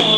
So